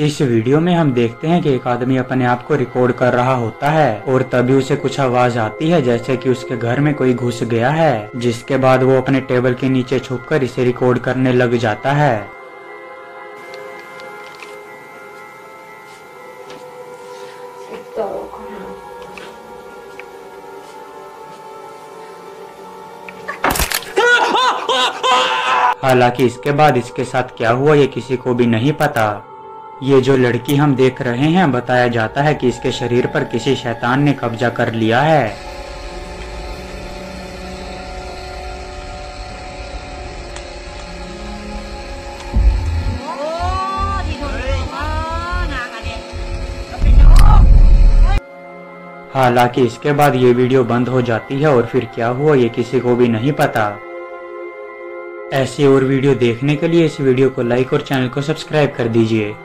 इस वीडियो में हम देखते हैं कि एक आदमी अपने आप को रिकॉर्ड कर रहा होता है और तभी उसे कुछ आवाज आती है जैसे कि उसके घर में कोई घुस गया है, जिसके बाद वो अपने टेबल के नीचे छुपकर इसे रिकॉर्ड करने लग जाता है। हालांकि इसके बाद इसके साथ क्या हुआ ये किसी को भी नहीं पता। ये जो लड़की हम देख रहे हैं, बताया जाता है कि इसके शरीर पर किसी शैतान ने कब्जा कर लिया है। हालांकि इसके बाद ये वीडियो बंद हो जाती है और फिर क्या हुआ ये किसी को भी नहीं पता। ऐसे और वीडियो देखने के लिए इस वीडियो को लाइक और चैनल को सब्सक्राइब कर दीजिए।